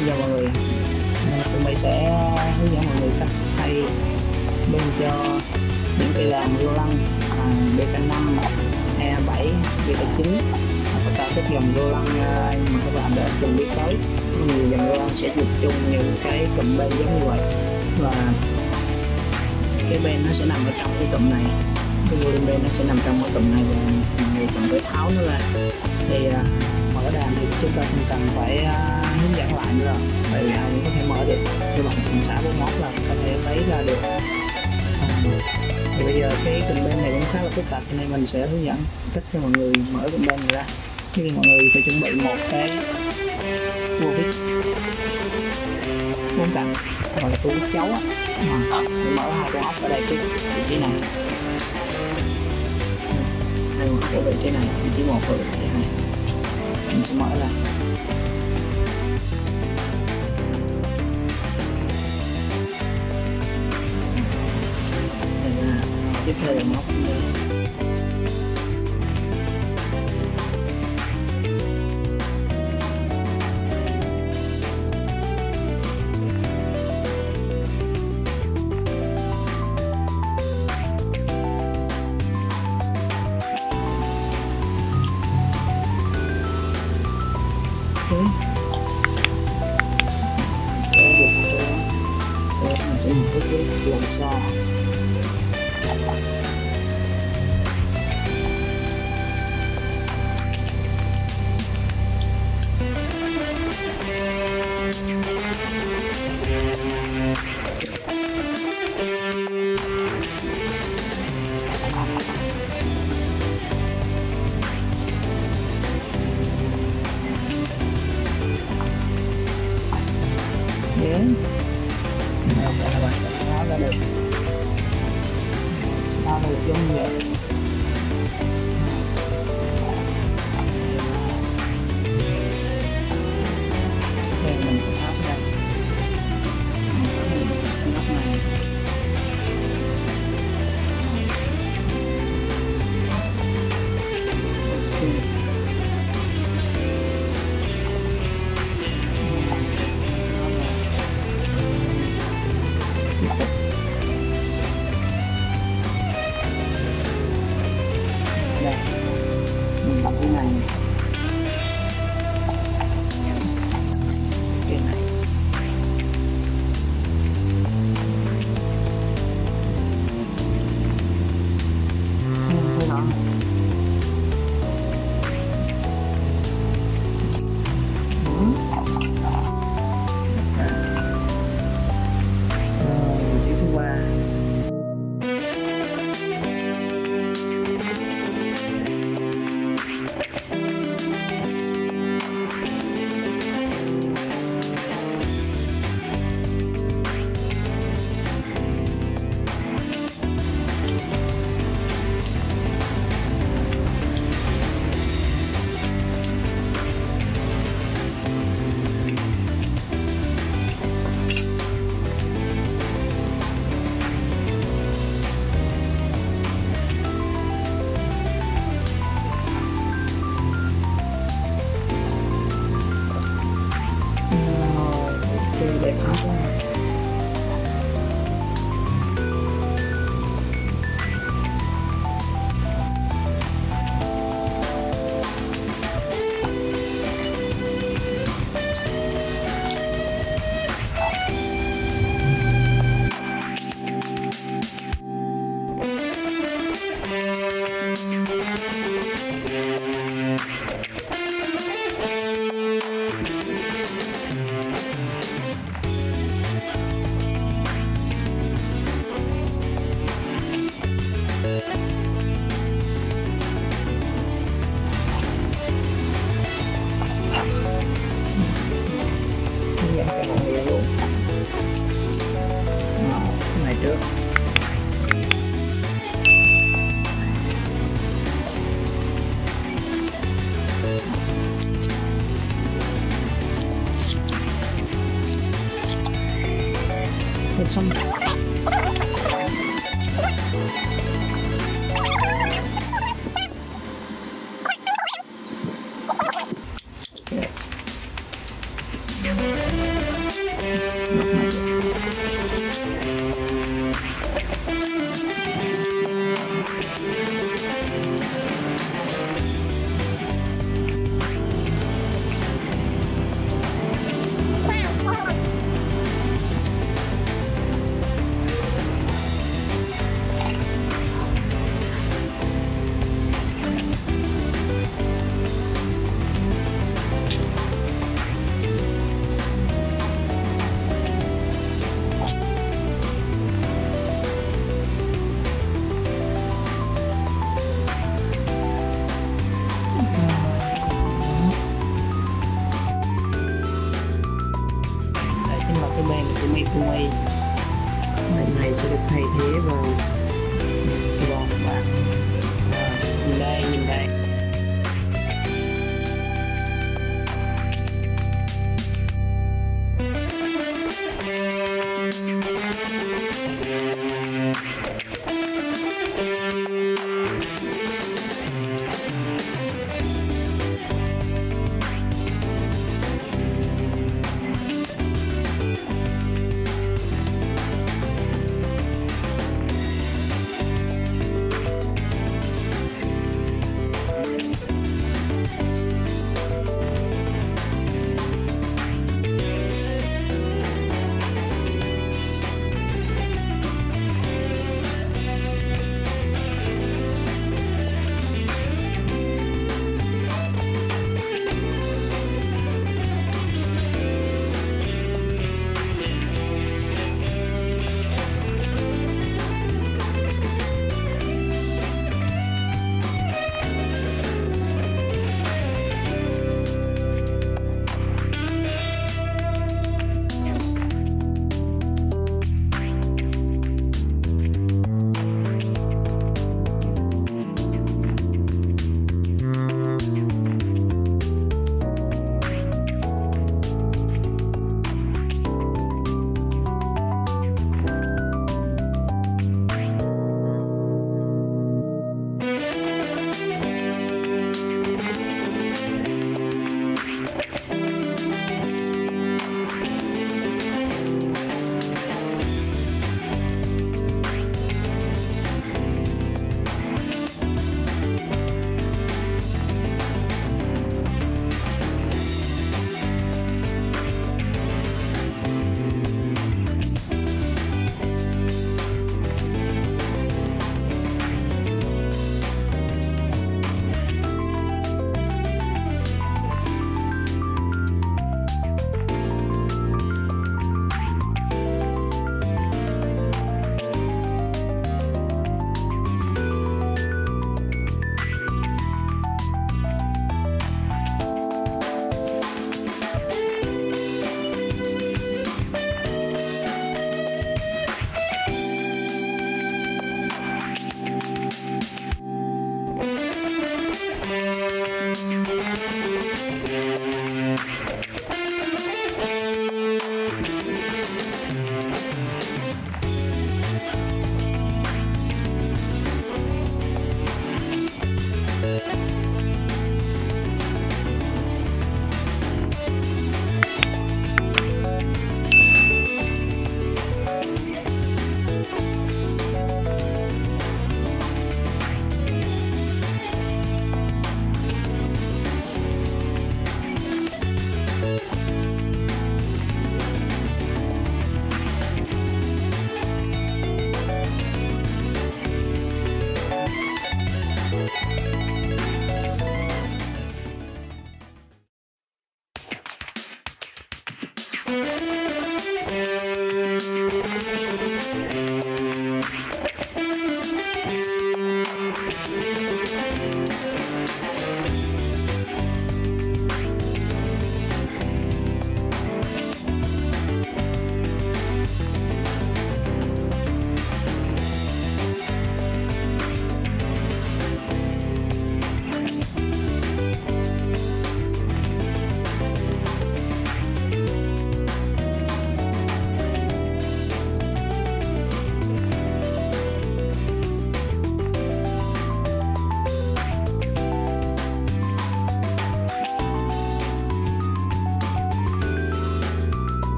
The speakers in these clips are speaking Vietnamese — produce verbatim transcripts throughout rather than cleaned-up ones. Bây giờ mọi người, tụi mình sẽ hướng dẫn mọi người cách thay bên cho những cây là mười lăng bê ca năm, e bảy, bê ca chín và cả các dòng vô lăng mà các bạn đã từng biết tới. Nhiều dòng vô lăng sẽ dùng chung những cái cụm bên giống như vậy, và cái bên nó sẽ nằm ở trong cái cụm này, cái vô bên nó sẽ nằm trong cái cụm này và mình cần phải tháo nó ra. Thì mở đàn thì chúng ta không cần phải hướng dẫn lại nữa, tại vì ai cũng có thể mở được, như bạn cũng xả bốn móc là có thể lấy ra được. Thì bây giờ cái cụm bên này cũng khá là phức tạp, cho nên mình sẽ hướng dẫn cách cho mọi người mở cụm bên này ra. Thì mọi người phải chuẩn bị một cái tua vít bốn cạnh hoặc là tua vít chấu á, mình mở hai con ốc ở đây, cái vị trí này hay một cái vị trí này, vị trí một và vị trí này mình sẽ mở ra. Tiếp theo là móc làm sao xong.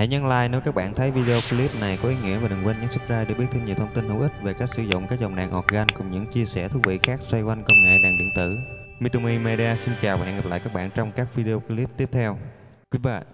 Hãy nhấn like nếu các bạn thấy video clip này có ý nghĩa và đừng quên nhấn subscribe để biết thêm nhiều thông tin hữu ích về cách sử dụng các dòng đàn organ cùng những chia sẻ thú vị khác xoay quanh công nghệ đàn điện tử. Mitumi Media xin chào và hẹn gặp lại các bạn trong các video clip tiếp theo. Goodbye.